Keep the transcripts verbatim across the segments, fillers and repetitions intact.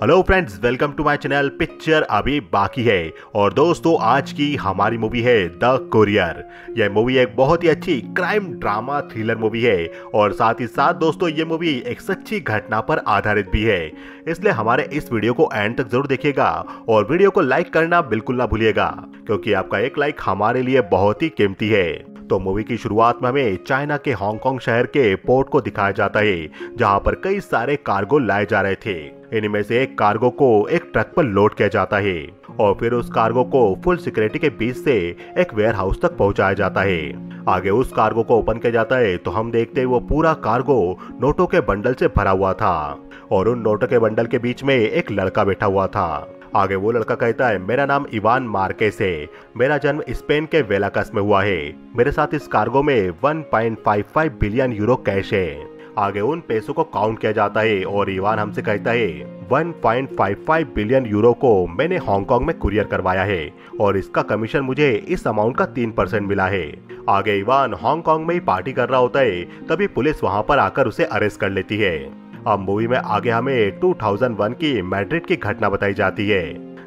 Hello friends, welcome to my channel. Picture अभी बाकी है और दोस्तों आज की हमारी मूवी है द कोरियर। यह मूवी एक बहुत ही अच्छी क्राइम ड्रामा थ्रिलर मूवी है और साथ ही साथ दोस्तों ये मूवी एक सच्ची घटना पर आधारित भी है, इसलिए हमारे इस वीडियो को एंड तक जरूर देखिएगा और वीडियो को लाइक करना बिल्कुल ना भूलिएगा क्योंकि आपका एक लाइक हमारे लिए बहुत ही कीमती है। तो मूवी की शुरुआत में हमें चाइना के हांगकांग शहर के पोर्ट को दिखाया जाता है जहां पर कई सारे कार्गो लाए जा रहे थे। इनमें से एक कार्गो को एक ट्रक पर लोड किया जाता है और फिर उस कार्गो को फुल सिक्योरिटी के बीच से एक वेयरहाउस तक पहुंचाया जाता है। आगे उस कार्गो को ओपन किया जाता है तो हम देखते हैं वो पूरा कार्गो नोटों के बंडल से भरा हुआ था और उन नोटों के बंडल के बीच में एक लड़का बैठा हुआ था। आगे वो लड़का कहता है, मेरा नाम इवान मार्केस है, मेरा जन्म स्पेन के वेलाकस में हुआ है, मेरे साथ इस कार्गो में एक पॉइंट पाँच पाँच बिलियन यूरो कैश है। आगे उन पैसों को काउंट किया जाता है और इवान हमसे कहता है एक पॉइंट पाँच पाँच बिलियन यूरो को मैंने हांगकांग में कुरियर करवाया है और इसका कमीशन मुझे इस अमाउंट का तीन परसेंट मिला है। आगे इवान हांगकांग में ही पार्टी कर रहा होता है तभी पुलिस वहाँ पर आकर उसे अरेस्ट कर लेती है। अब मूवी में आगे हमें दो हज़ार एक की मैड्रिड की घटना बताई जाती है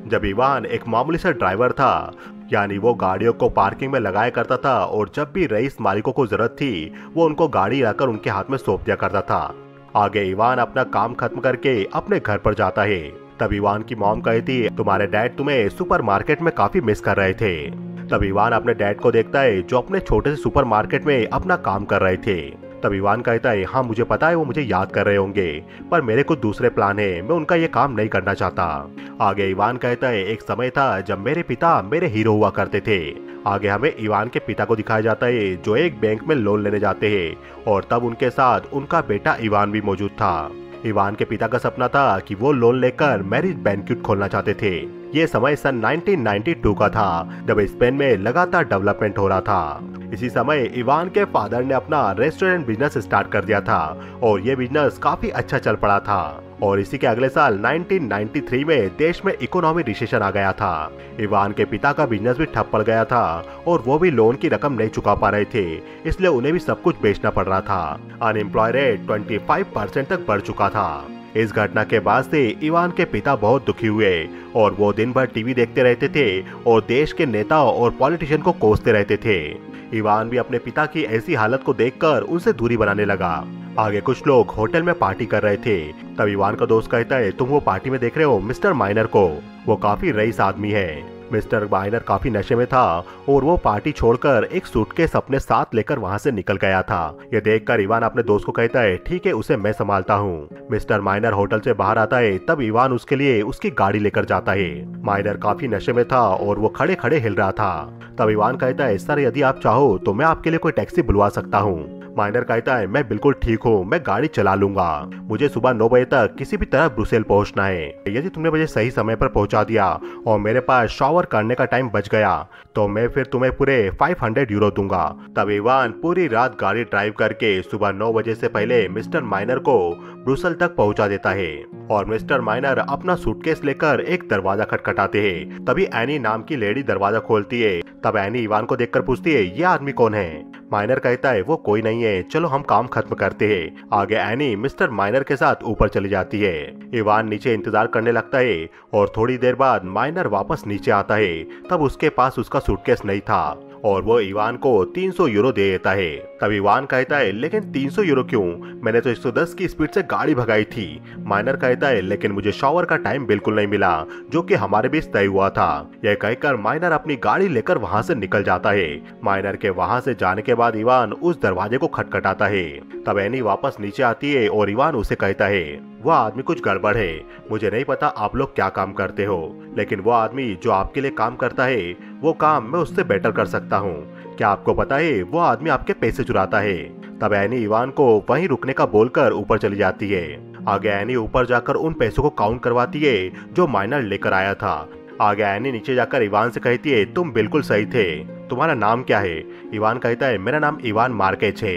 जब इवान एक मामूली सा ड्राइवर था, यानी वो गाड़ियों को पार्किंग में लगाया करता था और जब भी रईस मालिकों को जरूरत थी वो उनको गाड़ी लाकर उनके हाथ में सौंप दिया करता था। आगे इवान अपना काम खत्म करके अपने घर पर जाता है, तब इवान की मॉम कहती है, तुम्हारे डैड तुम्हें सुपरमार्केट में काफी मिस कर रहे थे। तब इवान अपने डैड को देखता है जो अपने छोटे से सुपरमार्केट में अपना काम कर रहे थे। तब इवान कहता है, हाँ मुझे पता है वो मुझे याद कर रहे होंगे पर मेरे कुछ दूसरे प्लान है, मैं उनका ये काम नहीं करना चाहता। आगे इवान कहता है, एक समय था जब मेरे पिता मेरे हीरो हुआ करते थे। आगे हमें इवान के पिता को दिखाया जाता है जो एक बैंक में लोन लेने जाते हैं और तब उनके साथ उनका बेटा इवान भी मौजूद था। इवान के पिता का सपना था कि वो लोन लेकर मैरिज बैंक्वेट खोलना चाहते थे। ये समय सन उन्नीस सौ बानवे का था जब स्पेन में लगातार डेवलपमेंट हो रहा था। इसी समय इवान के फादर ने अपना रेस्टोरेंट बिजनेस स्टार्ट कर दिया था और ये बिजनेस काफी अच्छा चल पड़ा था और इसी के अगले साल उन्नीस सौ तिरानवे में देश में इकोनॉमी रिसेशन आ गया था। इवान के पिता का बिजनेस भी ठप पड़ गया था और वो भी लोन की रकम नहीं चुका पा रहे थे, इसलिए उन्हें भी सब कुछ बेचना पड़ रहा था। अनएम्प्लॉय रेट पच्चीस परसेंट तक बढ़ चुका था। इस घटना के बाद से इवान के पिता बहुत दुखी हुए और वो दिन भर टीवी देखते रहते थे और देश के नेताओं और पॉलिटिशियन को कोसते रहते थे। इवान भी अपने पिता की ऐसी हालत को देखकर उनसे दूरी बनाने लगा। आगे कुछ लोग होटल में पार्टी कर रहे थे, तब इवान का दोस्त कहता है, तुम वो पार्टी में देख रहे हो मिस्टर माइनर को, वो काफी रईस आदमी है। मिस्टर माइनर काफी नशे में था और वो पार्टी छोड़कर एक सूटकेस अपने साथ लेकर वहाँ से निकल गया था। ये देखकर इवान अपने दोस्त को कहता है, ठीक है उसे मैं संभालता हूँ। मिस्टर माइनर होटल से बाहर आता है तब इवान उसके लिए उसकी गाड़ी लेकर जाता है। माइनर काफी नशे में था और वो खड़े खड़े हिल रहा था। तब इवान कहता है, सर यदि आप चाहो तो मैं आपके लिए कोई टैक्सी बुलवा सकता हूँ। माइनर कहता है, मैं बिल्कुल ठीक हूँ, मैं गाड़ी चला लूंगा, मुझे सुबह नौ बजे तक किसी भी तरह ब्रुसेल पहुँचना है। यदि तुमने मुझे सही समय पर पहुँचा दिया और मेरे पास शॉवर करने का टाइम बच गया तो मैं फिर तुम्हें पूरे पाँच सौ यूरो दूंगा। तब इवान पूरी रात गाड़ी ड्राइव करके सुबह नौ बजे से पहले मिस्टर माइनर को ब्रुसेल तक पहुँचा देता है और मिस्टर माइनर अपना सूटकेस लेकर एक दरवाजा खटखटाते हैं। तभी एनी नाम की लेडी दरवाजा खोलती है। तब एनी इवान को देखकर पूछती है, ये आदमी कौन है? माइनर कहता है, वो कोई नहीं है, चलो हम काम खत्म करते हैं। आगे एनी मिस्टर माइनर के साथ ऊपर चली जाती है। इवान नीचे इंतजार करने लगता है और थोड़ी देर बाद माइनर वापस नीचे आता है। तब उसके पास उसका सूटकेस नहीं था और वो इवान को तीन सौ यूरो दे देता है। तब इवान कहता है, लेकिन तीन सौ यूरो क्यों, मैंने तो एक सौ दस की स्पीड से गाड़ी भगाई थी। माइनर कहता है, लेकिन मुझे शॉवर का टाइम बिल्कुल नहीं मिला जो कि हमारे बीच तय हुआ था। यह कहकर माइनर अपनी गाड़ी लेकर वहाँ से निकल जाता है। माइनर के वहाँ से जाने के बाद इवान उस दरवाजे को खटखटाता है। तब एनी वापस नीचे आती है और इवान उसे कहता है, वह आदमी कुछ गड़बड़ है, मुझे नहीं पता आप लोग क्या काम करते हो, लेकिन वो आदमी जो आपके लिए काम करता है वो काम मैं उससे बेटर कर सकता हूँ। क्या आपको पता है वो आदमी आपके पैसे चुराता है। तब एनी इवान को वहीं रुकने का बोलकर ऊपर चली जाती है। आगे एनी ऊपर जाकर उन पैसों को काउंट करवाती है जो माइनर लेकर आया था। आगे एनी नीचे जाकर इवान से कहती है, तुम बिल्कुल सही थे, तुम्हारा नाम क्या है? इवान कहता है, मेरा नाम इवान मार्केस है।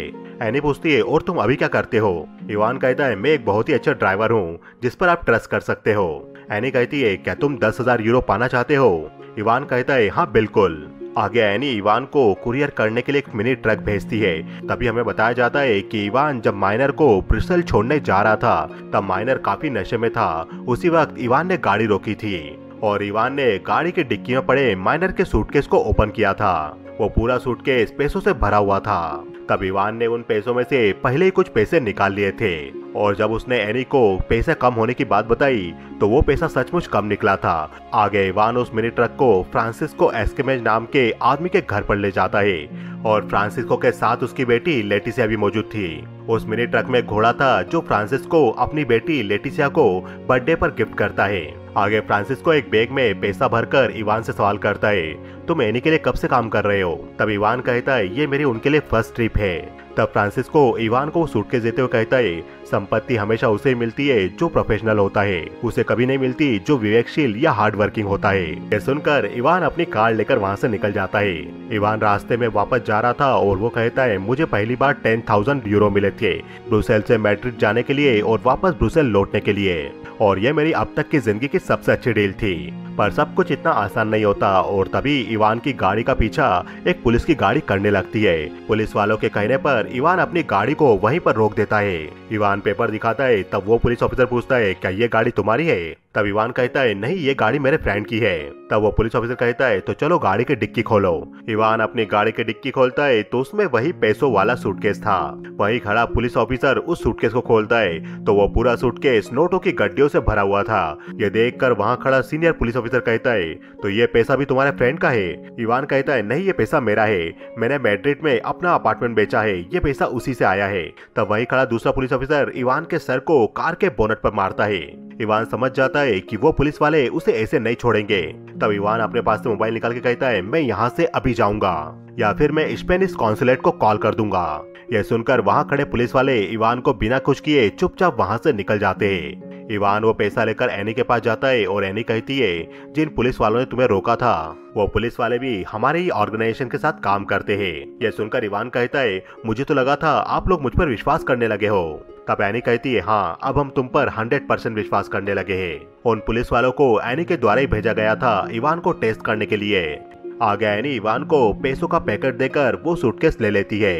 एनी पूछती है, और तुम अभी क्या करते हो? इवान कहता है, मैं एक बहुत ही अच्छा ड्राइवर हूँ जिस पर आप ट्रस्ट कर सकते हो। एनी कहती है, क्या तुम दस हज़ार यूरो पाना चाहते हो? इवान कहता है, हाँ बिल्कुल। आगे एनी इवान को कुरियर करने के लिए एक मिनी ट्रक भेजती है। तभी हमें बताया जाता है कि इवान जब माइनर को ब्रिस्टल छोड़ने जा रहा था तब माइनर काफी नशे में था। उसी वक्त इवान ने गाड़ी रोकी थी और इवान ने गाड़ी के डिक्की में पड़े माइनर के सूटकेस को ओपन किया था। वो पूरा सूटकेस पैसों से भरा हुआ था। तब इवान ने उन पैसों में से पहले ही कुछ पैसे निकाल लिए थे और जब उसने एनी को पैसे कम होने की बात बताई तो वो पैसा सचमुच कम निकला था। आगे इवान उस मिनी ट्रक को फ्रांसिस्को एस्केमेज नाम के आदमी के घर पर ले जाता है और फ्रांसिस्को के साथ उसकी बेटी लेटिसिया भी मौजूद थी। उस मिनी ट्रक में घोड़ा था जो फ्रांसिस्को अपनी बेटी लेटिसिया को बर्थडे पर गिफ्ट करता है। आगे फ्रांसिस्को एक बैग में पैसा भरकर इवान से सवाल करता है, तुम एनी के लिए कब से काम कर रहे हो? तब इवान कहता है, ये मेरी उनके लिए फर्स्ट ट्रिप है। तब फ्रांसिस्को इवान को सूटकेस देते हुए कहता है, संपत्ति हमेशा उसे मिलती है जो प्रोफेशनल होता है, उसे कभी नहीं मिलती जो विवेकशील या हार्ड वर्किंग होता है। यह सुनकर इवान अपनी कार लेकर वहाँ से निकल जाता है। इवान रास्ते में वापस जा रहा था और वो कहता है, मुझे पहली बार टेन थाउजेंड यूरो मिले थे ब्रुसेल से मैड्रिड जाने के लिए और वापस ब्रुसेल लौटने के लिए, और यह मेरी अब तक की जिंदगी की सबसे अच्छी डील थी। पर सब कुछ इतना आसान नहीं होता और तभी इवान की गाड़ी का पीछा एक पुलिस की गाड़ी करने लगती है। पुलिस वालों के कहने पर इवान अपनी गाड़ी को वहीं पर रोक देता है। इवान पेपर दिखाता है। तब वो पुलिस ऑफिसर पूछता है, क्या ये गाड़ी तुम्हारी है? तब इवान कहता है, नहीं, ये गाड़ी मेरे फ्रेंड की है। तब वो पुलिस ऑफिसर कहता है, तो चलो गाड़ी की डिक्की खोलो। इवान अपनी गाड़ी की डिक्की खोलता है तो उसमें वही पैसों वाला सूटकेस था। वहीं खड़ा पुलिस ऑफिसर उस सूटकेस को खोलता है तो वो पूरा सूटकेस नोटों की गड्डियों से भरा हुआ था। ये देखकर वहाँ खड़ा सीनियर पुलिस ऑफिसर कहता है, तो ये पैसा भी तुम्हारे फ्रेंड का है? इवान कहता है, नहीं, ये पैसा मेरा है, मैंने मैड्रिड में अपना अपार्टमेंट बेचा है, ये पैसा उसी से आया है। तब वही खड़ा दूसरा पुलिस ऑफिसर इवान के सर को कार के बोनट पर मारता है। इवान समझ जाता है कि वो पुलिस वाले उसे ऐसे नहीं छोड़ेंगे। तब इवान अपने पास से मोबाइल निकाल के कहता है, मैं यहाँ से अभी जाऊंगा या फिर मैं स्पेनिश कॉन्सुलेट को कॉल कर दूंगा। यह सुनकर वहाँ खड़े पुलिस वाले इवान को बिना कुछ किए चुपचाप वहाँ से निकल जाते हैं। इवान वो पैसा लेकर एनी के पास जाता है और एनी कहती है, जिन पुलिस वालों ने तुम्हें रोका था वो पुलिस वाले भी हमारे ही ऑर्गेनाइजेशन के साथ काम करते हैं। यह सुनकर इवान कहता है, मुझे तो लगा था आप लोग मुझ पर विश्वास करने लगे हो। तब एनी कहती है, हाँ, अब हम तुम पर हंड्रेड परसेंट विश्वास करने लगे हैं। उन पुलिस वालों को एनी के द्वारा ही भेजा गया था इवान को टेस्ट करने के लिए। आगे एनी इवान को पैसों का पैकेट देकर वो सूटकेस ले लेती है।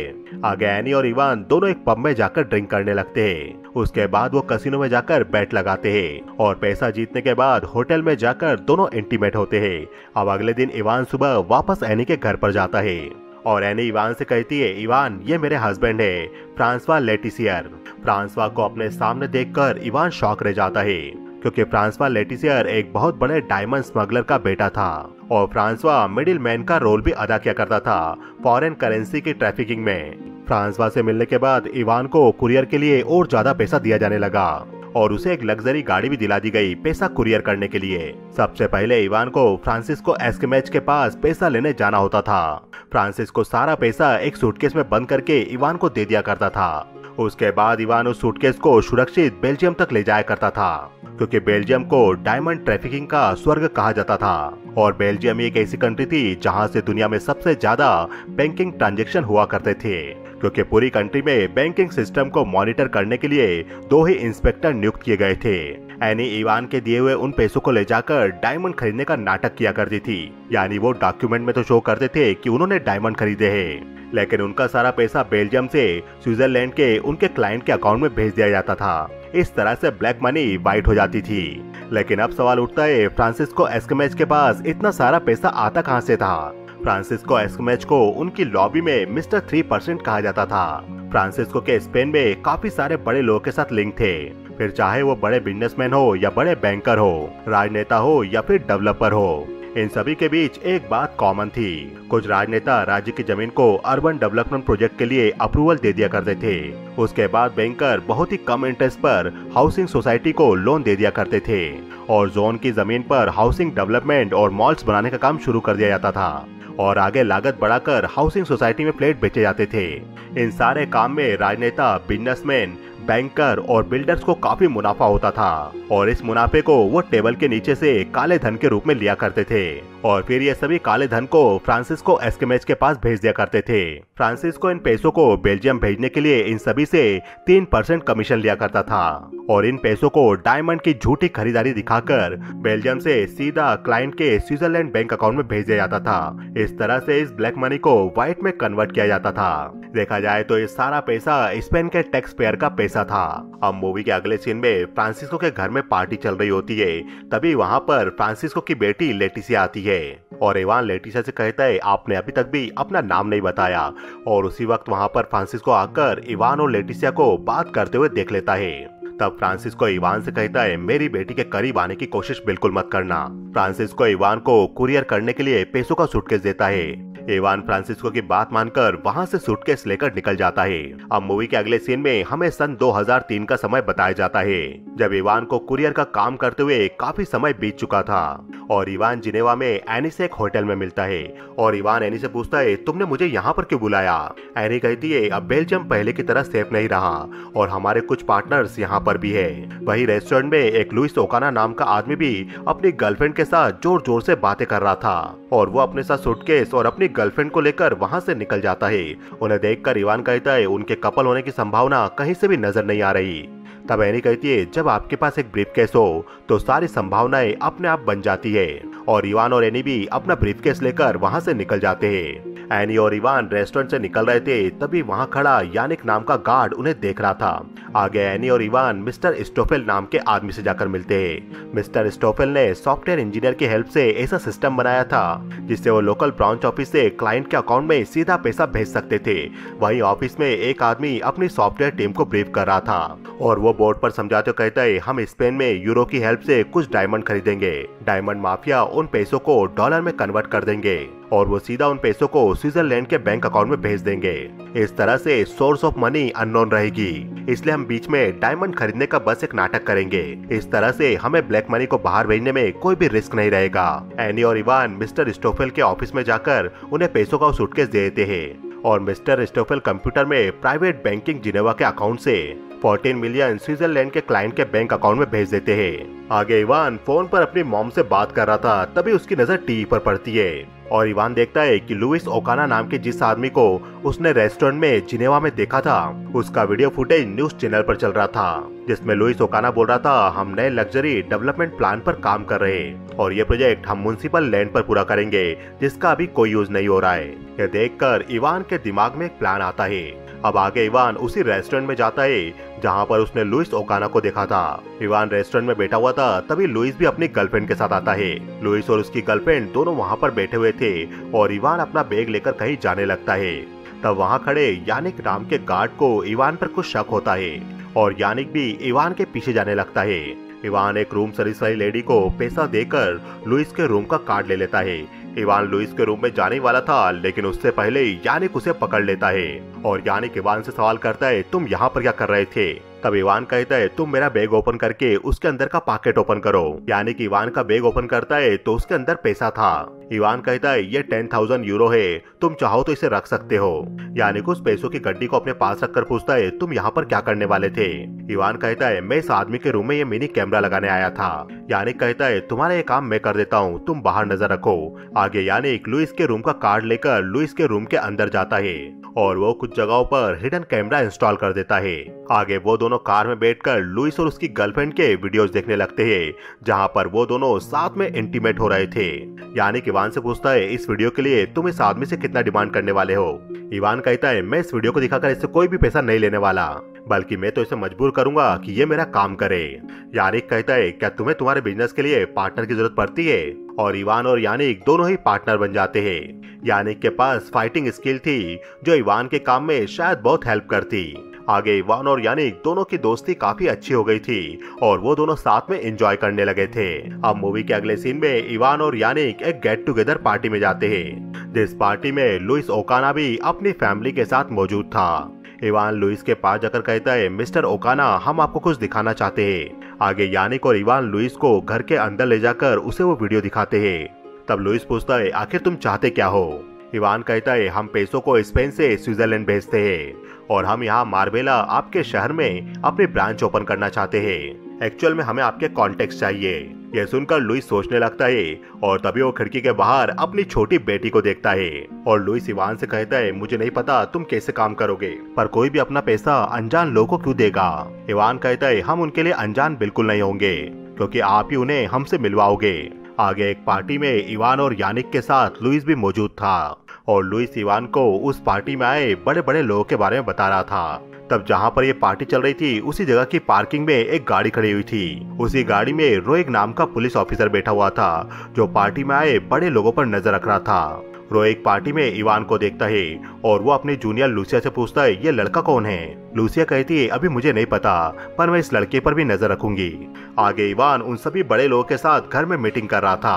आगे एनी और इवान दोनों एक पब में जाकर ड्रिंक करने लगते हैं। उसके बाद वो कैसीनो में जाकर बैट लगाते हैं और पैसा जीतने के बाद होटल में जाकर दोनों इंटीमेट होते हैं। अब अगले दिन इवान सुबह वापस एनी के घर पर जाता है और एनी इवान से कहती है, इवान, ये मेरे हस्बैंड है, फ्रांसवा लेटिसियर। फ्रांसवा को अपने सामने देखकर इवान शॉक रह जाता है क्योंकि फ्रांसवा लेटिसियर एक बहुत बड़े डायमंड स्मगलर का बेटा था और फ्रांसवा मिडिल मैन का रोल भी अदा किया करता था फॉरेन करेंसी की ट्रैफिकिंग में। फ्रांसवा से मिलने के बाद इवान को कुरियर के लिए और ज्यादा पैसा दिया जाने लगा और उसे एक लग्जरी गाड़ी भी दिला दी गई पैसा कुरियर करने के लिए। सबसे पहले इवान को फ्रांसिस्को एस्केमेज के पास पैसा लेने जाना होता था। फ्रांसिस्को सारा पैसा एक सूटकेस में बंद करके इवान को दे दिया करता था। उसके बाद इवान उस सूटकेस को सुरक्षित बेल्जियम तक ले जाया करता था क्योंकि बेल्जियम को डायमंड ट्रैफिकिंग का स्वर्ग कहा जाता था और बेल्जियम एक ऐसी कंट्री थी जहां से दुनिया में सबसे ज्यादा बैंकिंग ट्रांजैक्शन हुआ करते थे क्योंकि पूरी कंट्री में बैंकिंग सिस्टम को मॉनिटर करने के लिए दो ही इंस्पेक्टर नियुक्त किए गए थे। एनी इवान के दिए हुए उन पैसों को ले जाकर डायमंड खरीदने का नाटक किया करती थी, यानी वो डॉक्यूमेंट में तो शो करते थे कि उन्होंने डायमंड खरीदे हैं, लेकिन उनका सारा पैसा बेल्जियम से स्विट्जरलैंड के उनके क्लाइंट के अकाउंट में भेज दिया जाता था। इस तरह से ब्लैक मनी वाइट हो जाती थी। लेकिन अब सवाल उठता है, फ्रांसिस्को एस्केमेज के पास इतना सारा पैसा आता कहाँ से था? फ्रांसिस्को एस्केमेज को उनकी लॉबी में मिस्टर थ्री परसेंट कहा जाता था। फ्रांसिस्को के स्पेन में काफी सारे बड़े लोगों के साथ लिंक थे, फिर चाहे वो बड़े बिजनेसमैन हो या बड़े बैंकर हो, राजनेता हो या फिर डेवलपर हो, इन सभी के बीच एक बात कॉमन थी, कुछ राजनेता राज्य की जमीन को अर्बन डेवलपमेंट प्रोजेक्ट के लिए अप्रूवल दे दिया करते थे। उसके बाद बैंकर बहुत ही कम इंटरेस्ट पर हाउसिंग सोसाइटी को लोन दे दिया करते थे और जोन की जमीन पर हाउसिंग डेवलपमेंट और मॉल्स बनाने का काम शुरू कर दिया जाता था और आगे लागत बढ़ाकर हाउसिंग सोसाइटी में फ्लैट बेचे जाते थे। इन सारे काम में राजनेता, बिजनेसमैन, बैंकर और बिल्डर्स को काफी मुनाफा होता था और इस मुनाफे को वो टेबल के नीचे से काले धन के रूप में लिया करते थे और फिर ये सभी काले धन को फ्रांसिस्को एस्केमेज के पास भेज दिया करते थे। फ्रांसिस्को इन पैसों को बेल्जियम भेजने के लिए इन सभी से तीन परसेंट कमीशन लिया करता था और इन पैसों को डायमंड की झूठी खरीदारी दिखाकर बेल्जियम से सीधा क्लाइंट के स्विट्जरलैंड बैंक अकाउंट में भेज दिया जाता था। इस तरह से इस ब्लैक मनी को व्हाइट में कन्वर्ट किया जाता था। देखा जाए तो ये सारा पैसा स्पेन के टैक्स पेयर का पैसा था। अब मूवी के अगले सीन में फ्रांसिस्को के घर में पार्टी चल रही होती है, तभी वहाँ पर फ्रांसिस्को की बेटी लेटिसिया आती है और इवान लेटिसिया से कहता है आपने अभी तक भी अपना नाम नहीं बताया और उसी वक्त वहाँ पर फ्रांसिस्को आकर इवान और लेटिसिया को बात करते हुए देख लेता है। तब फ्रांसिस्को इवान से कहता है मेरी बेटी के करीब आने की कोशिश बिल्कुल मत करना। फ्रांसिस्को इवान को कुरियर करने के लिए पैसों का सूटकेस देता है। इवान फ्रांसिस्को की बात मानकर वहां से सूटकेस लेकर निकल जाता है। अब मूवी के अगले सीन में हमें सन दो हज़ार तीन का समय बताया जाता है जब इवान को कुरियर का काम करते हुए काफी समय बीत चुका था और इवान जिनेवा में एनी से एक होटल में मिलता है और इवान एनी से पूछता है तुमने मुझे यहाँ पर क्यों बुलाया। एनी कहती है अब बेल्जियम पहले की तरह सेफ नहीं रहा और हमारे कुछ पार्टनर्स यहाँ पर भी है। वही रेस्टोरेंट में एक लुइस ओकाना नाम का आदमी भी अपनी गर्लफ्रेंड के साथ जोर जोर से बातें कर रहा था और वो अपने साथ सूटकेस और अपनी गर्लफ्रेंड को लेकर वहां से निकल जाता है। उन्हें देखकर इवान कहता है उनके कपल होने की संभावना कहीं से भी नजर नहीं आ रही। तब एनी कहती है जब आपके पास एक ब्रीफकेस हो तो सारी संभावनाएं अपने आप बन जाती है और इवान और एनी भी अपना ब्रीफकेस लेकर वहां से निकल जाते हैं। एनी और इवान रेस्टोरेंट से निकल रहे थे तभी वहां खड़ा यानिक नाम का गार्ड उन्हें देख रहा था। आगे एनी और इवान मिस्टर स्टोफेल नाम के आदमी से जाकर मिलते हैं। मिस्टर स्टोफेल ने सॉफ्टवेयर इंजीनियर की हेल्प से ऐसा सिस्टम बनाया था जिससे वो लोकल ब्रांच ऑफिस से क्लाइंट के अकाउंट में सीधा पैसा भेज सकते थे। वहीं ऑफिस में एक आदमी अपनी सॉफ्टवेयर टीम को ब्रीफ कर रहा था और वो बोर्ड पर समझाते हुए कहता है हम स्पेन में यूरो की हेल्प से कुछ डायमंड खरीदेंगे। डायमंड माफिया उन पैसों को डॉलर में कन्वर्ट कर देंगे और वो सीधा उन पैसों को स्विट्जरलैंड के बैंक अकाउंट में भेज देंगे। इस तरह से सोर्स ऑफ मनी अननोन रहेगी, इसलिए हम बीच में डायमंड खरीदने का बस एक नाटक करेंगे। इस तरह से हमें ब्लैक मनी को बाहर भेजने में कोई भी रिस्क नहीं रहेगा। एनी और इवान मिस्टर स्टोफेल के ऑफिस में जाकर उन्हें पैसों का सूटकेस दे देते हैं और मिस्टर स्टोफेल कंप्यूटर में प्राइवेट बैंकिंग जिनेवा के अकाउंट से चौदह मिलियन स्विट्जरलैंड के क्लाइंट के बैंक अकाउंट में भेज देते हैं। आगे इवान फोन पर अपनी मॉम से बात कर रहा था तभी उसकी नजर टीवी पर पड़ती है और इवान देखता है कि लुइस ओकाना नाम के जिस आदमी को उसने रेस्टोरेंट में जिनेवा में देखा था उसका वीडियो फुटेज न्यूज चैनल पर चल रहा था जिसमें लुइस ओकाना बोल रहा था हम नए लग्जरी डेवलपमेंट प्लान पर काम कर रहे हैं और ये प्रोजेक्ट हम म्युनिसिपल लैंड पर पूरा करेंगे जिसका अभी कोई यूज नहीं हो रहा है। यह देखकर इवान के दिमाग में एक प्लान आता है। अब आगे इवान उसी रेस्टोरेंट में जाता है जहां पर उसने लुइस ओकाना को देखा था। इवान रेस्टोरेंट में बैठा हुआ था तभी लुइस भी अपनी गर्लफ्रेंड के साथ आता है। लुइस और उसकी गर्लफ्रेंड दोनों वहां पर बैठे हुए थे और इवान अपना बैग लेकर कहीं जाने लगता है। तब वहां खड़े यानिक नाम के गार्ड को इवान पर कुछ शक होता है और यानिक भी इवान के पीछे जाने लगता है। इवान एक रूम सर्विस वाली लेडी को पैसा देकर लुइस के रूम का कार्ड ले लेता है। इवान लुइस के रूम में जाने वाला था लेकिन उससे पहले यानिक उसे पकड़ लेता है और यानिक इवान से सवाल करता है तुम यहाँ पर क्या कर रहे थे। तब इवान कहता है तुम मेरा बैग ओपन करके उसके अंदर का पॉकेट ओपन करो। यानिक इवान का बैग ओपन करता है तो उसके अंदर पैसा था। इवान कहता है ये टेन थाउजेंड यूरो है, तुम चाहो तो इसे रख सकते हो। यानिक उस पैसों की गड्डी को अपने पास रखकर पूछता है तुम यहाँ पर क्या करने वाले थे। इवान कहता है मैं इस आदमी के रूम में ये मिनी कैमरा लगाने आया था। यानिक कहता है तुम्हारा ये काम मैं कर देता हूँ, तुम बाहर नजर रखो। आगे यानिक लुइस के रूम का कार्ड लेकर लुइस के रूम के अंदर जाता है और वो कुछ जगहों पर हिडन कैमरा इंस्टॉल कर देता है। आगे वो दोनों कार में बैठकर लुइस और उसकी गर्लफ्रेंड के वीडियोस देखने लगते हैं जहां पर वो दोनों साथ में इंटीमेट हो रहे थे। यानिक इवान से पूछता है इस वीडियो के लिए तुम इस आदमी से कितना डिमांड करने वाले हो। इवान कहता है मैं इस वीडियो को दिखाकर इससे कोई भी पैसा नहीं लेने वाला, बल्कि मैं तो इसे मजबूर करूंगा कि ये मेरा काम करे। यानिक कहता है क्या तुम्हें तुम्हारे बिजनेस के लिए पार्टनर की जरूरत पड़ती है। और इवान और यानिक दोनों ही पार्टनर बन जाते हैं। यानिक के पास फाइटिंग स्किल थी जो इवान के काम में शायद बहुत हेल्प करती। आगे इवान और यानिक दोनों की दोस्ती काफी अच्छी हो गई थी और वो दोनों साथ में एंजॉय करने लगे थे। अब मूवी के अगले सीन में इवान और यानिक एक गेट टुगेदर पार्टी में जाते हैं जिस पार्टी में लुइस ओकाना भी अपनी फैमिली के साथ मौजूद था। इवान लुइस के पास जाकर कहता है मिस्टर ओकाना हम आपको कुछ दिखाना चाहते हैं। आगे यानिक और इवान लुइस को घर के अंदर ले जाकर उसे वो वीडियो दिखाते हैं। तब लुइस पूछता है आखिर तुम चाहते क्या हो। इवान कहता है हम पैसों को स्पेन से स्विट्जरलैंड भेजते हैं और हम यहाँ मार्बेला आपके शहर में अपनी ब्रांच ओपन करना चाहते हैं। एक्चुअल में हमें आपके कॉन्टेक्ट चाहिए। यह सुनकर लुइस सोचने लगता है और तभी वो खिड़की के बाहर अपनी छोटी बेटी को देखता है और लुइस इवान से कहता है, मुझे नहीं पता तुम कैसे काम करोगे, पर कोई भी अपना पैसा अनजान लोगों को क्यों देगा। इवान कहता है, हम उनके लिए अनजान बिल्कुल नहीं होंगे क्योंकि आप ही उन्हें हमसे मिलवाओगे। आगे एक पार्टी में इवान और यानिक के साथ लुइस भी मौजूद था और लुइस इवान को उस पार्टी में आए बड़े बड़े लोगों के बारे में बता रहा था। तब जहाँ पर ये पार्टी चल रही थी उसी जगह की पार्किंग में एक गाड़ी खड़ी हुई थी। उसी गाड़ी में रोएग नाम का पुलिस ऑफिसर बैठा हुआ था जो पार्टी में आए बड़े लोगों पर नजर रख रहा था। रोएग पार्टी में इवान को देखता है और वो अपनी जूनियर लुसिया से पूछता है, ये लड़का कौन है। लुसिया कहती है, अभी मुझे नहीं पता पर मैं इस लड़के पर भी नजर रखूंगी। आगे इवान उन सभी बड़े लोगों के साथ घर में मीटिंग कर रहा था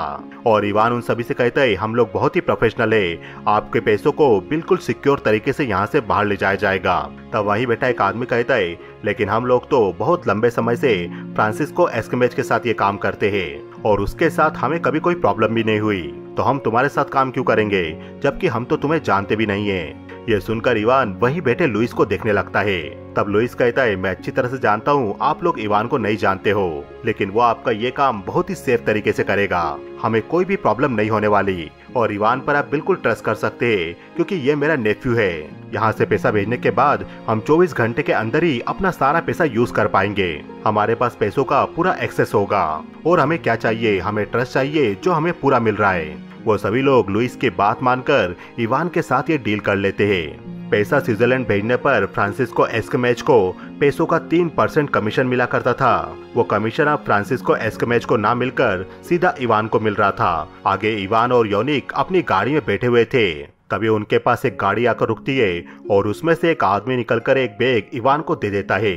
और इवान उन सभी से कहता है, हम लोग बहुत ही प्रोफेशनल है, आपके पैसों को बिल्कुल सिक्योर तरीके से यहाँ से बाहर ले जाया जाएगा। तब वही बेटा एक आदमी कहता है, लेकिन हम लोग तो बहुत लंबे समय से फ्रांसिस्को एस्कमेज के साथ ये काम करते हैं और उसके साथ हमें कभी कोई प्रॉब्लम भी नहीं हुई, तो हम तुम्हारे साथ काम क्यों करेंगे, जबकि हम तो तुम्हें जानते भी नहीं हैं। ये सुनकर इवान वही बेटे लुइस को देखने लगता है। तब लुइस कहता है, मैं अच्छी तरह से जानता हूँ आप लोग इवान को नहीं जानते हो, लेकिन वो आपका ये काम बहुत ही सेफ तरीके से करेगा, हमें कोई भी प्रॉब्लम नहीं होने वाली और इवान पर आप बिल्कुल ट्रस्ट कर सकते हैं क्योंकि ये मेरा नेफ्यू है। यहाँ से पैसा भेजने के बाद हम चौबीस घंटे के अंदर ही अपना सारा पैसा यूज कर पाएंगे, हमारे पास पैसों का पूरा एक्सेस होगा और हमें क्या चाहिए, हमें ट्रस्ट चाहिए जो हमें पूरा मिल रहा है। वो सभी लोग लुइस की बात मानकर इवान के साथ ये डील कर लेते हैं। पैसा स्विट्जरलैंड भेजने पर फ्रांसिस्को एस्कमेज को पैसों का तीन परसेंट कमीशन मिला करता था। वो कमीशन अब फ्रांसिस्को एस्कमेज को ना मिलकर सीधा इवान को मिल रहा था। आगे इवान और यानिक अपनी गाड़ी में बैठे हुए थे, तभी उनके पास एक गाड़ी आकर रुकती है और उसमें से एक आदमी निकलकर एक बैग इवान को दे देता है।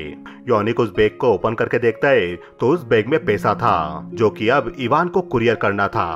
यानिक उस बैग को ओपन करके देखता है तो उस बैग में पैसा था जो कि अब इवान को कुरियर करना था।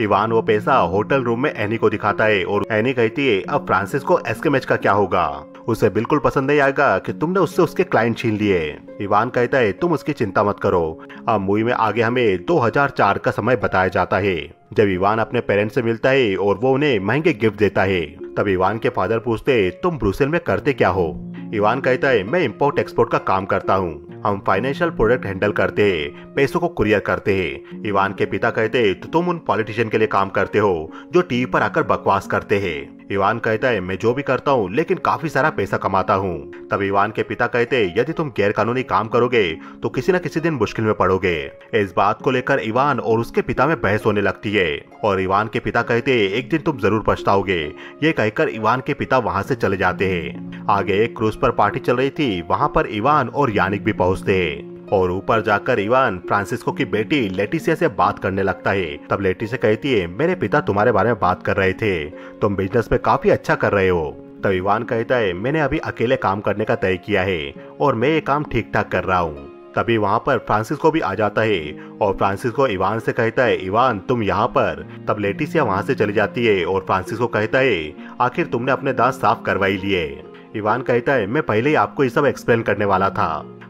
इवान वो पैसा होटल रूम में एनी को दिखाता है और एनी कहती है, अब फ्रांसिस्को एस्कमेज का क्या होगा, उसे बिल्कुल पसंद नहीं आएगा कि तुमने उससे उसके क्लाइंट छीन लिए। इवान कहता है, तुम उसकी चिंता मत करो, अब मूवी में आगे हमें दो हज़ार चार का समय बताया जाता है जब इवान अपने पेरेंट्स से मिलता है और वो उन्हें महंगे गिफ्ट देता है। तब इवान के फादर पूछते हैं, तुम ब्रुसेल में करते क्या हो। इवान कहता है, मैं इम्पोर्ट एक्सपोर्ट का काम करता हूँ, हम फाइनेंशियल प्रोडक्ट हैंडल करते हैं, पैसों को कुरियर करते हैं। इवान के पिता कहते हैं, तो तुम उन पॉलिटिशियन के लिए काम करते हो जो टीवी पर आकर बकवास करते हैं। इवान कहता है, मैं जो भी करता हूँ लेकिन काफी सारा पैसा कमाता हूँ। तब इवान के पिता कहते हैं, यदि तुम गैर कानूनी काम करोगे तो किसी न किसी दिन मुश्किल में पड़ोगे। इस बात को लेकर इवान और उसके पिता में बहस होने लगती है और इवान के पिता कहते हैं, एक दिन तुम जरूर पछताओगे। ये कहकर इवान के पिता वहाँ से चले जाते हैं। आगे एक क्रूज पर पार्टी चल रही थी, वहाँ पर इवान और यानिक भी पहुँचते हैं और ऊपर जाकर इवान फ्रांसिस्को की बेटी लेटिसिया से बात करने लगता है। तब लेटिसिया कहती है, मेरे पिता तुम्हारे बारे में बात कर रहे थे, तुम बिजनेस में काफी अच्छा कर रहे हो। तब इवान कहता है, मैंने अभी अकेले काम करने का तय किया है और मैं ये काम ठीक ठाक कर रहा हूँ। तभी वहाँ पर फ्रांसिस्को भी आ जाता है और फ्रांसिस्को इवान से कहता है, इवान तुम यहाँ पर। तब लेटिसिया वहाँ से चली जाती है और फ्रांसिस्को कहता है, आखिर तुमने अपने दांत साफ करवाई लिए। इवान कहता है, मैं पहले ही आपको ये सब एक्सप्लेन करने वाला था।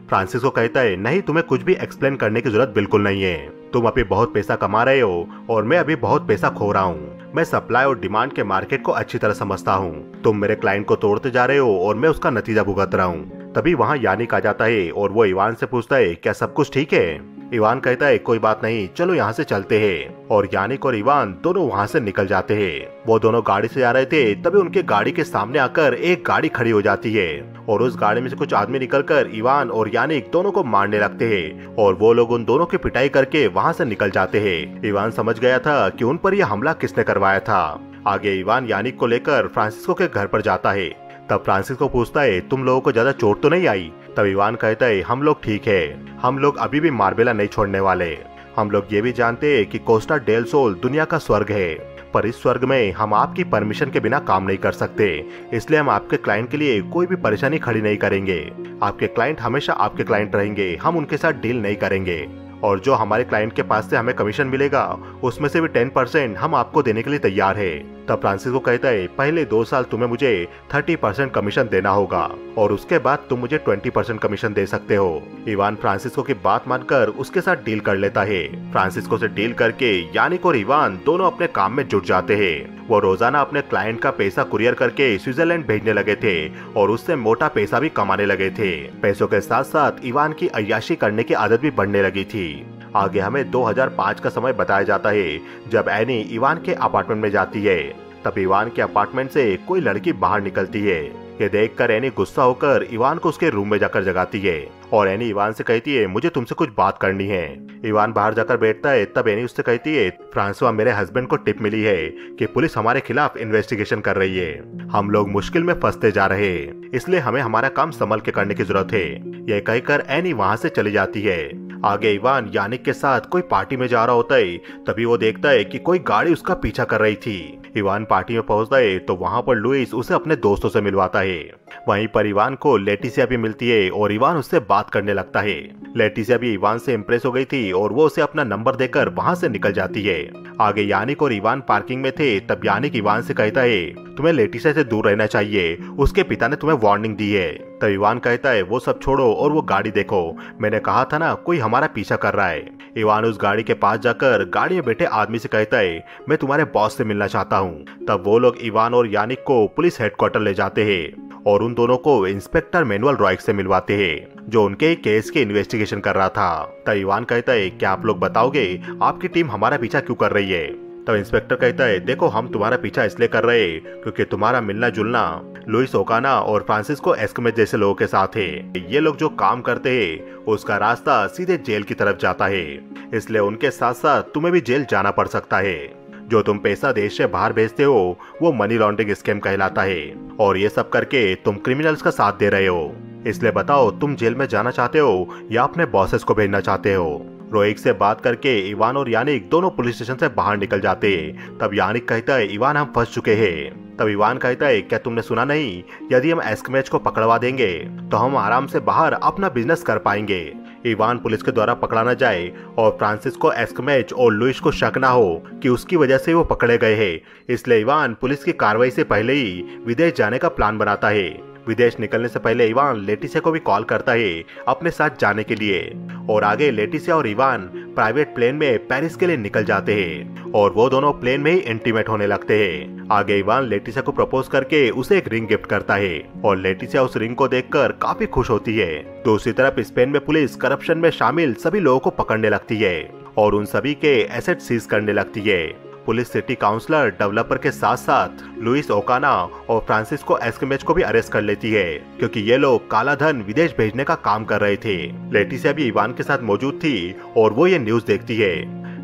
फ्रांसिस्को कहता है, नहीं तुम्हें कुछ भी एक्सप्लेन करने की जरूरत बिल्कुल नहीं है, तुम अभी बहुत पैसा कमा रहे हो और मैं अभी बहुत पैसा खो रहा हूँ। मैं सप्लाई और डिमांड के मार्केट को अच्छी तरह समझता हूँ, तुम मेरे क्लाइंट को तोड़ते जा रहे हो और मैं उसका नतीजा भुगत रहा हूँ। तभी वहाँ यानिक आ जाता है और वो इवान से पूछता है, क्या सब कुछ ठीक है। इवान कहता है, कोई बात नहीं, चलो यहाँ से चलते हैं। और यानिक और इवान दोनों वहाँ से निकल जाते हैं। वो दोनों गाड़ी से जा रहे थे, तभी उनके गाड़ी के सामने आकर एक गाड़ी खड़ी हो जाती है और उस गाड़ी में से कुछ आदमी निकलकर इवान और यानिक दोनों को मारने लगते हैं और वो लोग उन दोनों की पिटाई करके वहाँ से निकल जाते हैं। इवान समझ गया था कि उन पर यह हमला किसने करवाया था। आगे इवान यानिक को लेकर फ्रांसिस्को के घर पर जाता है। तब फ्रांसिस्को पूछता है, तुम लोगों को ज्यादा चोट तो नहीं आई। तब इवान कहता है, हम लोग ठीक है, हम लोग अभी भी मार्बेला नहीं छोड़ने वाले। हम लोग ये भी जानते हैं कि कोस्टा डेल सोल दुनिया का स्वर्ग है, पर इस स्वर्ग में हम आपकी परमिशन के बिना काम नहीं कर सकते, इसलिए हम आपके क्लाइंट के लिए कोई भी परेशानी खड़ी नहीं करेंगे। आपके क्लाइंट हमेशा आपके क्लाइंट रहेंगे, हम उनके साथ डील नहीं करेंगे और जो हमारे क्लाइंट के पास से हमें कमीशन मिलेगा उसमें से भी टेन परसेंट हम आपको देने के लिए तैयार है। तब फ्रांसिस्को कहता है पहले दो साल तुम्हें मुझे तीस परसेंट कमीशन देना होगा और उसके बाद तुम मुझे बीस परसेंट कमीशन दे सकते हो। इवान फ्रांसिस्को की बात मानकर उसके साथ डील कर लेता है। फ्रांसिस्को से डील करके यानिक और इवान दोनों अपने काम में जुट जाते हैं। वो रोजाना अपने क्लाइंट का पैसा कुरियर करके स्विट्जरलैंड भेजने लगे थे और उससे मोटा पैसा भी कमाने लगे थे। पैसों के साथ साथ इवान की अय्याशी करने की आदत भी बढ़ने लगी थी। आगे हमें दो हज़ार पाँच का समय बताया जाता है जब एनी इवान के अपार्टमेंट में जाती है। तब इवान के अपार्टमेंट से कोई लड़की बाहर निकलती है। ये देखकर एनी गुस्सा होकर इवान को उसके रूम में जाकर जगाती है और एनी इवान से कहती है मुझे तुमसे कुछ बात करनी है। इवान बाहर जाकर बैठता है। तब एनी उससे कहती है फ्रांसवा मेरे हस्बैंड को टिप मिली है कि पुलिस हमारे खिलाफ इन्वेस्टिगेशन कर रही है। हम लोग मुश्किल में फंसते जा रहे हैं, इसलिए हमें हमारा काम संभल के करने की जरूरत है। यह कहकर एनी वहाँ से चली जाती है। आगे इवान यानिक के साथ कोई पार्टी में जा रहा होता है। तभी वो देखता है कि कोई गाड़ी उसका पीछा कर रही थी। इवान पार्टी में पहुंचता है तो वहाँ पर लुइस उसे अपने दोस्तों से मिलवाता है। वहीं पर इवान को लेटिसिया भी मिलती है और इवान उससे बात करने लगता है। लेटिसिया भी इवान से इम्प्रेस हो गई थी और वो उसे अपना नंबर देकर वहाँ से निकल जाती है। आगे यानिक और इवान पार्किंग में थे। तब यानिक इवान से कहता है तुम्हें लेटिसिया से दूर रहना चाहिए, उसके पिता ने तुम्हें वार्निंग दी है। तब इवान कहता है वो सब छोड़ो और वो गाड़ी देखो, मैंने कहा था ना कोई हमारा पीछा कर रहा है। इवान उस गाड़ी के पास जाकर गाड़ी में बैठे आदमी से कहता है मैं तुम्हारे बॉस से मिलना चाहता हूँ। तब वो लोग इवान और यानिक को पुलिस हेडक्वार्टर ले जाते हैं और उन दोनों को इंस्पेक्टर मैनुअल रॉयस से मिलवाते हैं जो उनके केस के इन्वेस्टिगेशन कर रहा था। तब इवान कहता है क्या आप लोग बताओगे आपकी टीम हमारा पीछा क्यों कर रही है। तब इंस्पेक्टर कहता है देखो हम तुम्हारा पीछा इसलिए कर रहे हैं क्योंकि तुम्हारा मिलना जुलना लुइस ओकाना और फ्रांसिस्को एस्कमेज जैसे लोगों के साथ है। ये लोग जो काम करते हैं उसका रास्ता सीधे जेल की तरफ जाता है, इसलिए उनके साथ साथ तुम्हें भी जेल जाना पड़ सकता है। जो तुम पैसा देश से बाहर भेजते हो वो मनी लॉन्ड्रिंग स्कैम कहलाता है और ये सब करके तुम क्रिमिनल्स का साथ दे रहे हो। इसलिए बताओ तुम जेल में जाना चाहते हो या अपने बॉसेस को भेजना चाहते हो। रोहित से बात करके इवान और यानिक दोनों पुलिस स्टेशन से बाहर निकल जाते हैं। तब यानिक कहता है इवान हम फंस चुके हैं। तब इवान कहता है क्या तुमने सुना नहीं, यदि हम एस्कमेज को पकड़वा देंगे तो हम आराम से बाहर अपना बिजनेस कर पाएंगे। इवान पुलिस के द्वारा पकड़ा न जाए और फ्रांसिस्को एस्कमेज और लुइस को शक न हो कि उसकी वजह से वो पकड़े गए हैं, इसलिए इवान पुलिस की कार्रवाई से पहले ही विदेश जाने का प्लान बनाता है। विदेश निकलने से पहले इवान लेटिसिया को भी कॉल करता है अपने साथ जाने के लिए और आगे लेटिसिया और इवान प्राइवेट प्लेन में पेरिस के लिए निकल जाते हैं और वो दोनों प्लेन में ही इंटीमेट होने लगते हैं। आगे इवान लेटिसिया को प्रपोज करके उसे एक रिंग गिफ्ट करता है और लेटिसिया उस रिंग को देखकर काफी खुश होती है। दूसरी तरफ स्पेन में पुलिस करप्शन में शामिल सभी लोगों को पकड़ने लगती है और उन सभी के एसेट सीज करने लगती है। पुलिस सिटी काउंसलर डेवलपर के साथ साथ लुइस ओकाना और फ्रांसिस्को एस्कमेज को भी अरेस्ट कर लेती है क्योंकि ये लोग काला धन विदेश भेजने का काम कर रहे थे। लेटिसिया भी इवान के साथ मौजूद थी और वो ये न्यूज देखती है।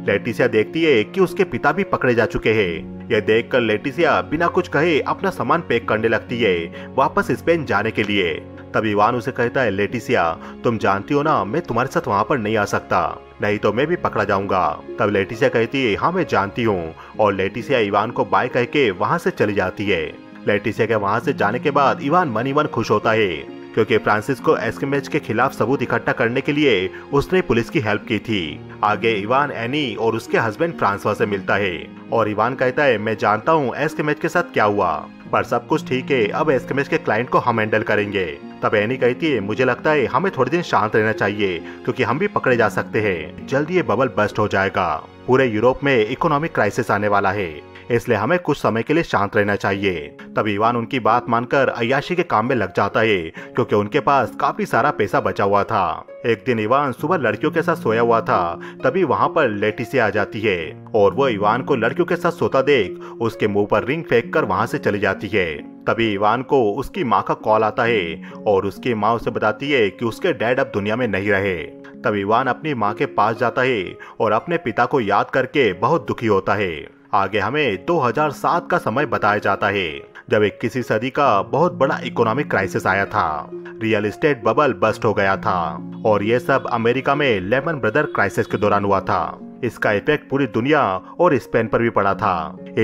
लेटिसिया देखती है कि उसके पिता भी पकड़े जा चुके हैं। यह देखकर लेटिसिया बिना कुछ कहे अपना सामान पैक करने लगती है वापस स्पेन जाने के लिए। तब इवान उसे कहता है लेटिसिया तुम जानती हो ना मैं तुम्हारे साथ वहाँ पर नहीं आ सकता, नहीं तो मैं भी पकड़ा जाऊंगा। तब लेटिसिया कहती है हाँ मैं जानती हूँ और लेटिसिया इवान को बाय कह के वहाँ से चली जाती है। लेटिसिया के वहाँ से जाने के बाद इवान मन ही मन खुश होता है क्योंकि फ्रांसिस्को एस्कमेज के खिलाफ सबूत इकट्ठा करने के लिए उसने पुलिस की हेल्प की थी। आगे इवान एनी और उसके हस्बैंड फ्रांसवा से मिलता है और इवान कहता है मैं जानता हूँ एस्कमेज के साथ क्या हुआ, पर सब कुछ ठीक है, अब एस्कमेज के क्लाइंट को हम हैंडल करेंगे। तब एनी कहती है मुझे लगता है हमें थोड़े दिन शांत रहना चाहिए क्योंकि हम भी पकड़े जा सकते हैं, जल्दी ये बबल बस्ट हो जाएगा, पूरे यूरोप में इकोनॉमिक क्राइसिस आने वाला है, इसलिए हमें कुछ समय के लिए शांत रहना चाहिए। तब इवान उनकी बात मानकर अय्याशी के काम में लग जाता है क्योंकि उनके पास काफी सारा पैसा बचा हुआ था। एक दिन इवान सुबह लड़कियों के साथ सोया हुआ था तभी वहाँ पर लेटिसिया आ जाती है और वो इवान को लड़कियों के साथ सोता देख उसके मुंह पर रिंग फेंक कर वहाँ से चली जाती है। तभी इवान को उसकी माँ का कॉल आता है और उसकी माँ उसे बताती है कि उसके डैड अब दुनिया में नहीं रहे। तब इवान अपनी माँ के पास जाता है और अपने पिता को याद करके बहुत दुखी होता है। आगे हमें दो हज़ार सात का समय बताया जाता है जब इक्कीसवीं सदी का बहुत बड़ा इकोनॉमिक क्राइसिस आया था, रियल एस्टेट बबल बस्ट हो गया था और ये सब अमेरिका में लेमन ब्रदर क्राइसिस के दौरान हुआ था। इसका इफेक्ट पूरी दुनिया और स्पेन पर भी पड़ा था।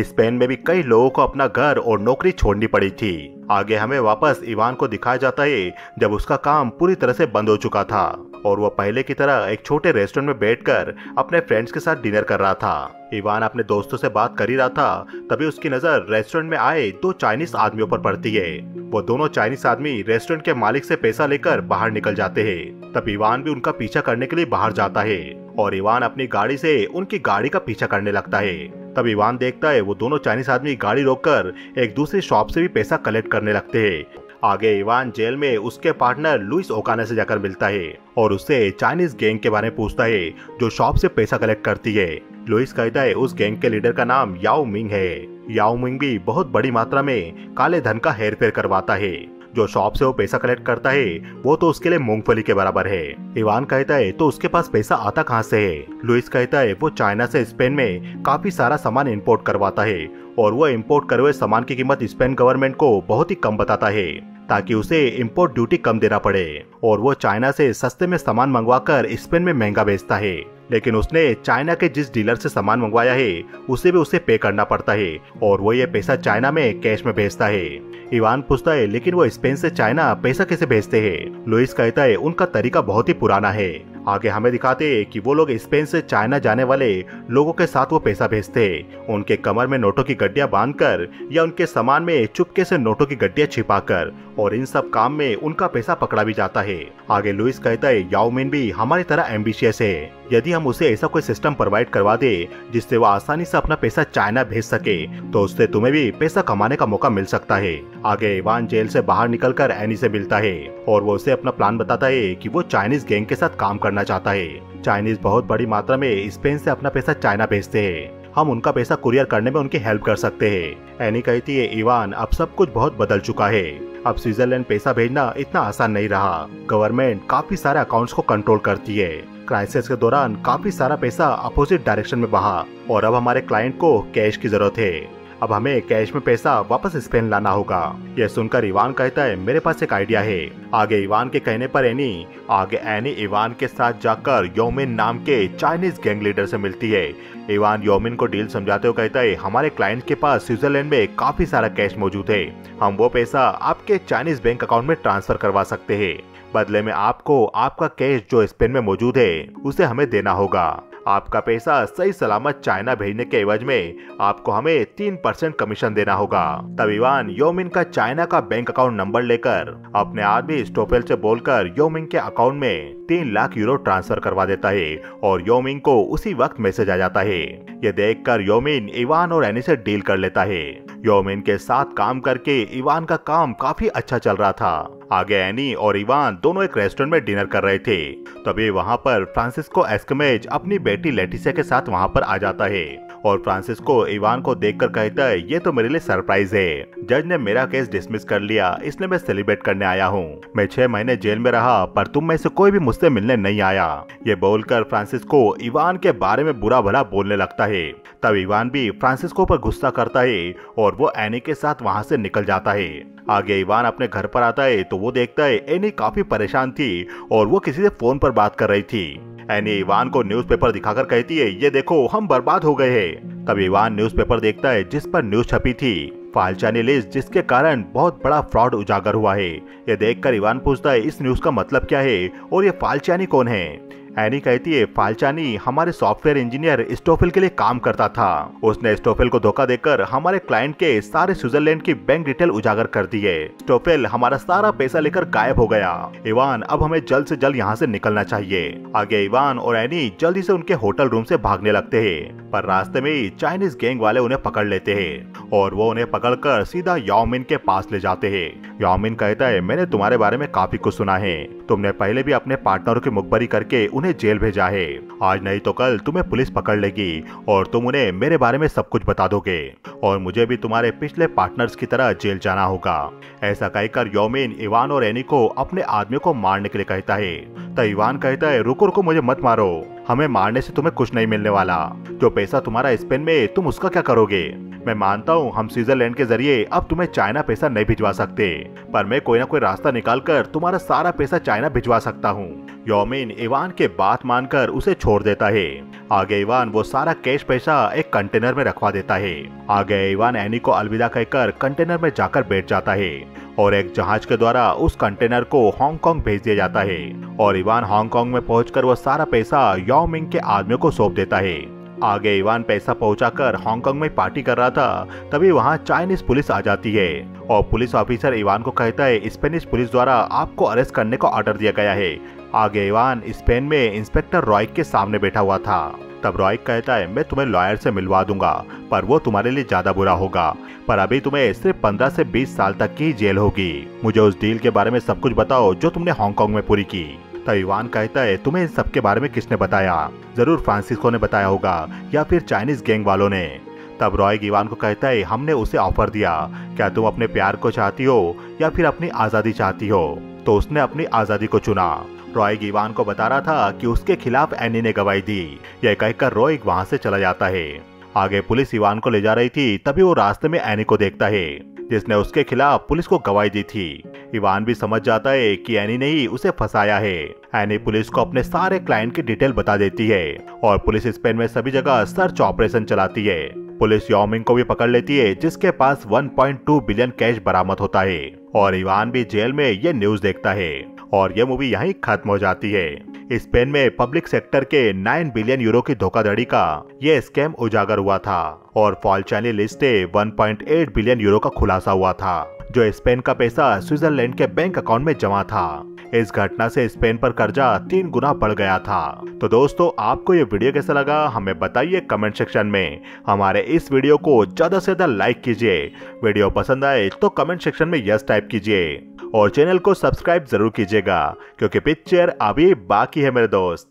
स्पेन में भी कई लोगों को अपना घर और नौकरी छोड़नी पड़ी थी। आगे हमें वापस इवान को दिखाया जाता है जब उसका काम पूरी तरह से बंद हो चुका था और वह पहले की तरह एक छोटे रेस्टोरेंट में बैठकर अपने फ्रेंड्स के साथ डिनर कर रहा था। इवान अपने दोस्तों से बात कर ही रहा था तभी उसकी नजर रेस्टोरेंट में आए दो चाइनीज आदमियों पर पड़ती है। वो दोनों चाइनीज आदमी रेस्टोरेंट के मालिक से पैसा लेकर बाहर निकल जाते हैं। तब इवान भी उनका पीछा करने के लिए बाहर जाता है और इवान अपनी गाड़ी से उनकी गाड़ी का पीछा करने लगता है। तब इवान देखता है वो दोनों चाइनीज आदमी गाड़ी रोककर एक दूसरी शॉप से भी पैसा कलेक्ट करने लगते हैं। आगे इवान जेल में उसके पार्टनर लुइस ओकाना से जाकर मिलता है और उससे चाइनीज गैंग के बारे में पूछता है जो शॉप से पैसा कलेक्ट करती है। लुइस कहता है उस गैंग के लीडर का नाम याओ मिंग है। याओ मिंग भी बहुत बड़ी मात्रा में काले धन का हेरफेर करवाता है। जो शॉप से वो पैसा कलेक्ट करता है वो तो उसके लिए मूंगफली के बराबर है। इवान कहता है तो उसके पास पैसा आता कहाँ से है। लुइस कहता है वो चाइना से स्पेन में काफी सारा सामान इंपोर्ट करवाता है और वो इंपोर्ट करे हुए सामान की कीमत स्पेन गवर्नमेंट को बहुत ही कम बताता है ताकि उसे इंपोर्ट ड्यूटी कम देना पड़े, और वो चाइना से सस्ते में सामान मंगवाकर स्पेन में महंगा बेचता है। लेकिन उसने चाइना के जिस डीलर से सामान मंगवाया है उसे भी उसे पे करना पड़ता है और वो ये पैसा चाइना में कैश में भेजता है। इवान पूछता है लेकिन वो स्पेन से चाइना पैसा कैसे भेजते हैं। लुइस कहता है उनका तरीका बहुत ही पुराना है। आगे हमें दिखाते है कि वो लोग स्पेन से चाइना जाने वाले लोगों के साथ वो पैसा भेजते है। उनके कमर में नोटों की गड्डियां बांधकर या उनके सामान में चुपके से नोटों की गड्डियां छिपाकर, और इन सब काम में उनका पैसा पकड़ा भी जाता है। आगे लुइस कहता है याओ मिंग भी हमारी तरह एम्बिशियस है। यदि हम उसे ऐसा कोई सिस्टम प्रोवाइड करवा दे जिससे वो आसानी से अपना पैसा चाइना भेज सके तो उससे तुम्हें भी पैसा कमाने का मौका मिल सकता है। आगे इवान जेल से बाहर निकलकर एनी से मिलता है और वो उसे अपना प्लान बताता है कि वो चाइनीज गैंग के साथ काम करना चाहता है। चाइनीज बहुत बड़ी मात्रा में स्पेन से अपना पैसा चाइना भेजते हैं। हम उनका पैसा कुरियर करने में उनकी हेल्प कर सकते हैं। एनी कहती है इवान अब सब कुछ बहुत बदल चुका है। अब स्विट्जरलैंड पैसा भेजना इतना आसान नहीं रहा। गवर्नमेंट काफी सारे अकाउंट्स को कंट्रोल करती है। क्राइसिस के दौरान काफी सारा पैसा अपोजिट डायरेक्शन में बहा और अब हमारे क्लाइंट को कैश की जरूरत है। अब हमें कैश में पैसा वापस स्पेन लाना होगा। यह सुनकर इवान कहता है मेरे पास एक आइडिया है। आगे इवान के कहने पर एनी आगे एनी इवान के साथ जाकर याओ मिंग नाम के चाइनीज गैंग लीडर से मिलती है। इवान याओ मिंग को डील समझाते हुए कहता है हमारे क्लाइंट के पास स्विट्जरलैंड में काफी सारा कैश मौजूद है। हम वो पैसा आपके चाइनीज बैंक अकाउंट में ट्रांसफर करवा सकते है। बदले में आपको आपका कैश जो स्पेन में मौजूद है उसे हमें देना होगा। आपका पैसा सही सलामत चाइना भेजने के एवज में आपको हमें तीन परसेंट कमीशन देना होगा। तब इवान याओ मिंग का चाइना का बैंक अकाउंट नंबर लेकर अपने आदमी स्टोफेल से बोलकर याओ मिंग के अकाउंट में तीन लाख यूरो ट्रांसफर करवा देता है और याओ मिंग को उसी वक्त मैसेज आ जाता है। ये देखकर याओ मिंग इवान और एनी से डील कर लेता है। याओ मिंग के साथ काम करके इवान का काम काफी अच्छा चल रहा था। आगे एनी और इवान दोनों एक रेस्टोरेंट में डिनर कर रहे थे तभी वहाँ पर फ्रांसिस्को एस्कमेज अपनी बेटी लेटिसिया के साथ वहाँ पर आ जाता है और फ्रांसिस्को इवान को देखकर कहता है ये तो मेरे लिए सरप्राइज है। जज ने मेरा केस डिसमिस कर लिया इसलिए मैं सेलिब्रेट करने आया हूँ। मैं छह महीने जेल में रहा पर तुम में से कोई भी मुझसे मिलने नहीं आया। ये बोलकर फ्रांसिस्को इवान के बारे में बुरा भला बोलने लगता है। तब इवान भी फ्रांसिस्को पर गुस्सा करता है और वो एनी के साथ वहाँ से निकल जाता है। आगे इवान अपने घर पर आता है तो वो देखता है एनी काफी परेशान थी और वो किसी से फोन पर बात कर रही थी। एनी इवान को न्यूज़पेपर दिखाकर कहती है ये देखो हम बर्बाद हो गए हैं। तब इवान न्यूज़पेपर देखता है जिस पर न्यूज़ छपी थी फाल्चानी लिस्ट जिसके कारण बहुत बड़ा फ्रॉड उजागर हुआ है। ये देखकर इवान पूछता है इस न्यूज़ का मतलब क्या है और ये फाल्चानी कौन है। एनी कहती है फाल्चानी हमारे सॉफ्टवेयर इंजीनियर स्टोफेल के लिए काम करता था। उसने स्टोफेल को धोखा देकर हमारे क्लाइंट के सारे स्विट्जरलैंड की बैंक डिटेल उजागर कर दी है। स्टोफेल हमारा सारा पैसा लेकर गायब हो गया। इवान अब हमें जल्द से जल्द यहाँ से निकलना चाहिए। आगे इवान और एनी जल्दी से उनके होटल रूम से भागने लगते हैं पर रास्ते में ही चाइनीज गैंग वाले उन्हें पकड़ लेते हैं और वो उन्हें पकड़ कर सीधा याओ मिंग के पास ले जाते हैं। याओ मिंग कहता है मैंने तुम्हारे बारे में काफी कुछ सुना है। तुमने पहले भी अपने पार्टनरों की मुखबरी करके उन्हें जेल भेजा है। आज नहीं तो कल तुम्हें पुलिस पकड़ लेगी और तुम उन्हें मेरे बारे में सब कुछ बता दोगे और मुझे भी तुम्हारे पिछले पार्टनर्स की तरह जेल जाना होगा। ऐसा कहकर याओ मिंग इवान और एनी को अपने आदमियों को मारने के लिए कहता है। तब इवान कहता है रुको रुको मुझे मत मारो। हमें मारने से तुम्हें कुछ नहीं मिलने वाला। जो पैसा तुम्हारा स्पेन में तुम उसका क्या करोगे। मैं मानता हूँ हम स्विट्जरलैंड के जरिए अब तुम्हें चाइना पैसा नहीं भिजवा सकते, पर मैं कोई ना कोई रास्ता निकाल कर तुम्हारा सारा पैसा चाइना भिजवा सकता हूँ। याओ मिंग इवान के बात मानकर उसे छोड़ देता है। आगे इवान वो सारा कैश पैसा एक कंटेनर में रखवा देता है। आगे इवान एनी को अलविदा कहकर कंटेनर में जाकर बैठ जाता है और एक जहाज के द्वारा उस कंटेनर को हांगकांग भेज दिया जाता है और इवान हांगकांग में पहुंचकर वो सारा पैसा याओ मिंग के आदमियों को सौंप देता है। आगे इवान पैसा पहुंचाकर हांगकांग में पार्टी कर रहा था, तभी वहां चाइनीज पुलिस आ जाती है और पुलिस ऑफिसर इवान को कहता है स्पेनिश पुलिस द्वारा आपको अरेस्ट करने का ऑर्डर दिया गया है। आगे इवान स्पेन में इंस्पेक्टर रॉयक के सामने बैठा हुआ था। तब रॉयक कहता है मैं तुम्हें लॉयर से मिलवा दूंगा, पर वो तुम्हारे लिए ज्यादा बुरा होगा, पर अभी तुम्हें सिर्फ पंद्रह से बीस साल तक की जेल होगी। मुझे उस डील के बारे में सब कुछ बताओ जो तुमने हांगकांग में पूरी की। तब इवान कहता है तुम्हें इन सब के बारे में किसने बताया? जरूर फ्रांसिस्को ने बताया होगा या फिर चाइनीज गैंग वालों ने। तब रॉय इवान को कहता है हमने उसे ऑफर दिया, क्या तुम अपने प्यार को चाहती हो या फिर अपनी आजादी चाहती हो? तो उसने अपनी आजादी को चुना। रॉय इवान को बता रहा था कि उसके खिलाफ एनी ने गवाही दी। यह कहकर रॉय वहां से चला जाता है। आगे पुलिस इवान को ले जा रही थी, तभी वो रास्ते में एनी को देखता है जिसने उसके खिलाफ पुलिस को गवाही दी थी। इवान भी समझ जाता है कि एनी ने ही उसे फंसाया है। एनी पुलिस को अपने सारे क्लाइंट की डिटेल बता देती है और पुलिस स्पेन में सभी जगह सर्च ऑपरेशन चलाती है। पुलिस याओ मिंग को भी पकड़ लेती है जिसके पास एक पॉइंट दो बिलियन कैश बरामद होता है और इवान भी जेल में ये न्यूज देखता है और यह मूवी यहीं खत्म हो जाती है। स्पेन में पब्लिक सेक्टर के नौ बिलियन यूरो की धोखाधड़ी का यह स्कैम उजागर हुआ था और फाल्चिनी लिस्ट से एक पॉइंट आठ बिलियन यूरो का खुलासा हुआ था जो स्पेन का पैसा स्विट्जरलैंड के बैंक अकाउंट में जमा था। इस घटना से स्पेन पर कर्जा तीन गुना बढ़ गया था। तो दोस्तों आपको ये वीडियो कैसा लगा हमें बताइए कमेंट सेक्शन में। हमारे इस वीडियो को ज्यादा से ज्यादा लाइक कीजिए। वीडियो पसंद आए तो कमेंट सेक्शन में यस टाइप कीजिए और चैनल को सब्सक्राइब जरूर कीजिएगा क्योंकि पिक्चर अभी बाकी है मेरे दोस्त।